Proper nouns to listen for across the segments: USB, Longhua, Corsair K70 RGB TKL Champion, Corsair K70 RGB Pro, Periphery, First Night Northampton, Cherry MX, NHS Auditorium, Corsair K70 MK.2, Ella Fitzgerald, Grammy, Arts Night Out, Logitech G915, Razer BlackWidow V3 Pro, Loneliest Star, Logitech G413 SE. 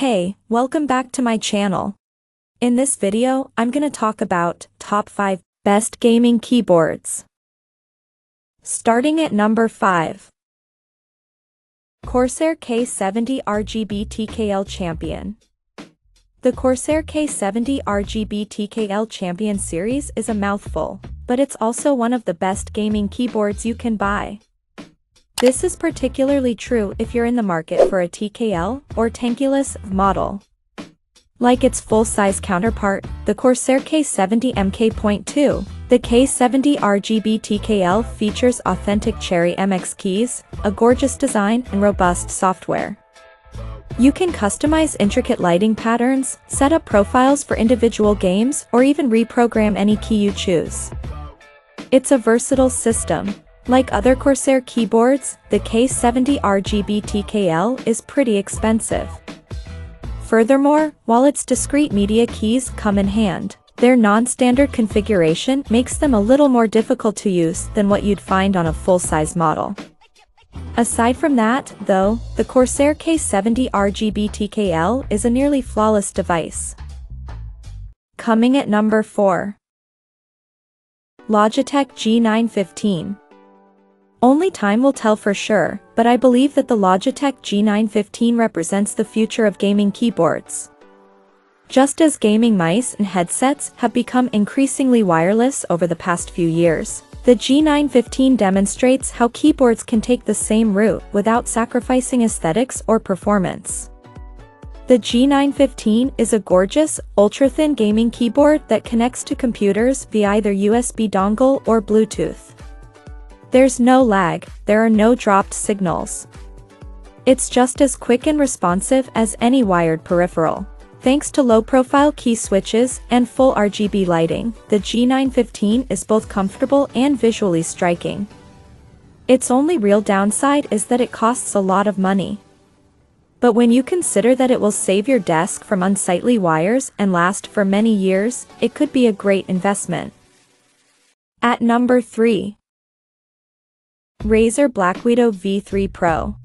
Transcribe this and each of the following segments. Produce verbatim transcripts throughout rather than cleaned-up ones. Hey, welcome back to my channel. In this video, I'm gonna talk about top five best gaming keyboards. Starting at number five. Corsair K seventy R G B T K L Champion. The Corsair K seventy R G B T K L Champion series is a mouthful, but it's also one of the best gaming keyboards you can buy. This is particularly true if you're in the market for a T K L or tankless model. Like its full-size counterpart, the Corsair K seventy M K two, the K seventy R G B T K L features authentic Cherry M X keys, a gorgeous design, and robust software. You can customize intricate lighting patterns, set up profiles for individual games, or even reprogram any key you choose. It's a versatile system. Like other Corsair keyboards, the K seventy R G B T K L is pretty expensive. Furthermore, while its discrete media keys come in hand, their non-standard configuration makes them a little more difficult to use than what you'd find on a full-size model. Aside from that, though, the Corsair K seventy R G B T K L is a nearly flawless device. Coming at number four. Logitech G nine fifteen. Only time will tell for sure, but I believe that the Logitech G nine fifteen represents the future of gaming keyboards. Just as gaming mice and headsets have become increasingly wireless over the past few years, the G nine fifteen demonstrates how keyboards can take the same route without sacrificing aesthetics or performance. The G nine fifteen is a gorgeous, ultra-thin gaming keyboard that connects to computers via either U S B dongle or Bluetooth. There's no lag, there are no dropped signals. It's just as quick and responsive as any wired peripheral. Thanks to low-profile key switches and full R G B lighting, the G nine fifteen is both comfortable and visually striking. Its only real downside is that it costs a lot of money. But when you consider that it will save your desk from unsightly wires and last for many years, it could be a great investment. At number three. Razer BlackWidow V three Pro.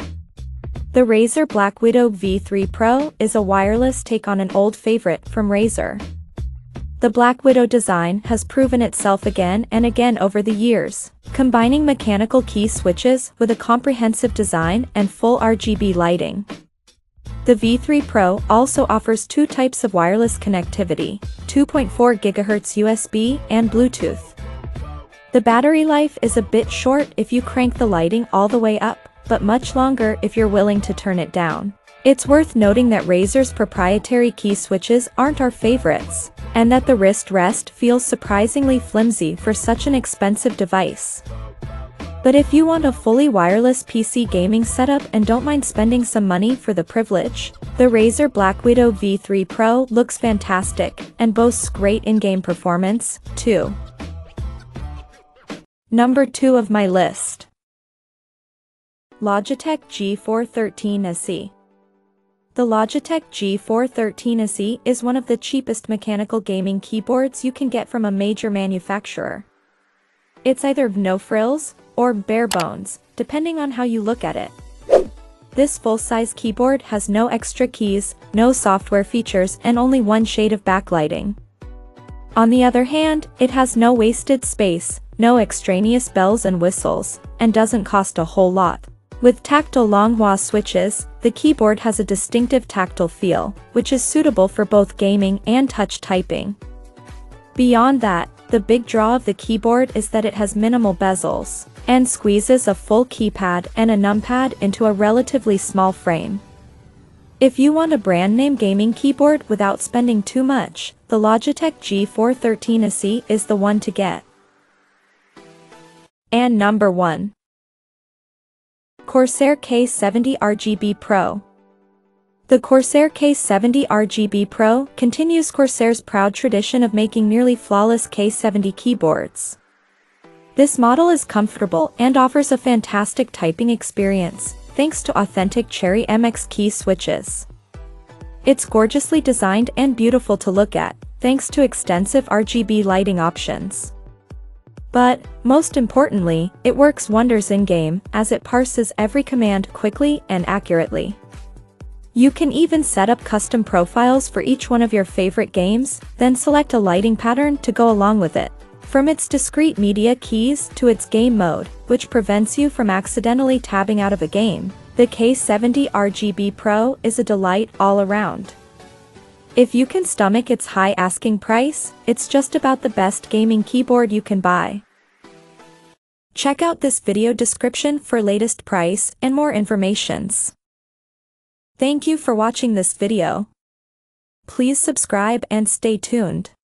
The Razer BlackWidow V three Pro is a wireless take on an old favorite from Razer. The BlackWidow design has proven itself again and again over the years, combining mechanical key switches with a comprehensive design and full R G B lighting. The V three Pro also offers two types of wireless connectivity, two point four gigahertz U S B and Bluetooth. The battery life is a bit short if you crank the lighting all the way up, but much longer if you're willing to turn it down. It's worth noting that Razer's proprietary key switches aren't our favorites, and that the wrist rest feels surprisingly flimsy for such an expensive device. But if you want a fully wireless P C gaming setup and don't mind spending some money for the privilege, the Razer BlackWidow V three Pro looks fantastic, and boasts great in-game performance, too. Number two of my list. Logitech G four thirteen S E. The Logitech G four thirteen S E is one of the cheapest mechanical gaming keyboards you can get from a major manufacturer. It's either no frills or bare bones, depending on how you look at it. This full-size keyboard has no extra keys, no software features, and only one shade of backlighting. On the other hand, it has no wasted space, no extraneous bells and whistles, and doesn't cost a whole lot. With tactile Longhua switches, the keyboard has a distinctive tactile feel, which is suitable for both gaming and touch typing. Beyond that, the big draw of the keyboard is that it has minimal bezels, and squeezes a full keypad and a numpad into a relatively small frame. If you want a brand-name gaming keyboard without spending too much, the Logitech G four thirteen S E is the one to get. And number one. Corsair K seventy R G B Pro. The Corsair K seventy R G B Pro continues Corsair's proud tradition of making nearly flawless K seventy keyboards. This model is comfortable and offers a fantastic typing experience, thanks to authentic Cherry M X key switches. It's gorgeously designed and beautiful to look at, thanks to extensive R G B lighting options. But, most importantly, it works wonders in-game, as it parses every command quickly and accurately. You can even set up custom profiles for each one of your favorite games, then select a lighting pattern to go along with it. From its discrete media keys to its game mode, which prevents you from accidentally tabbing out of a game, the K seventy R G B Pro is a delight all around. If you can stomach its high asking price, it's just about the best gaming keyboard you can buy. Check out this video description for latest price and more informations. Thank you for watching this video. Please subscribe and stay tuned.